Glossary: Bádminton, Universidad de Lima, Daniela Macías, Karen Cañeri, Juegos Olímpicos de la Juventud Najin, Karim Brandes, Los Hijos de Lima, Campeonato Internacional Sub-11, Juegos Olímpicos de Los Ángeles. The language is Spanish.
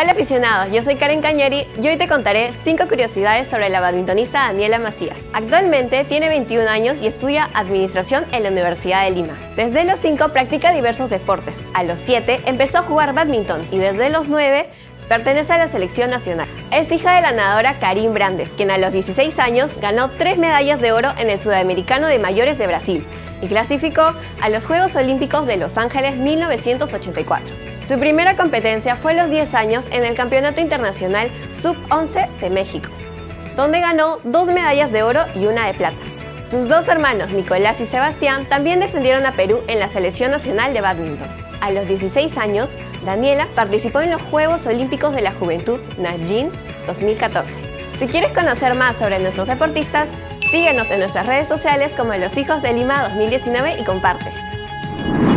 Hola aficionados, yo soy Karen Cañeri y hoy te contaré 5 curiosidades sobre la badmintonista Daniela Macías. Actualmente tiene 21 años y estudia Administración en la Universidad de Lima. Desde los 5 practica diversos deportes. A los 7 empezó a jugar badminton y desde los 9 pertenece a la selección nacional. Es hija de la nadadora Karim Brandes, quien a los 16 años ganó 3 medallas de oro en el Sudamericano de Mayores de Brasil y clasificó a los Juegos Olímpicos de Los Ángeles 1984. Su primera competencia fue a los 10 años en el Campeonato Internacional Sub-11 de México, donde ganó 2 medallas de oro y 1 de plata. Sus 2 hermanos, Nicolás y Sebastián, también defendieron a Perú en la Selección Nacional de Bádminton. A los 16 años, Daniela participó en los Juegos Olímpicos de la Juventud Najin 2014. Si quieres conocer más sobre nuestros deportistas, síguenos en nuestras redes sociales como Los Hijos de Lima 2019 y comparte.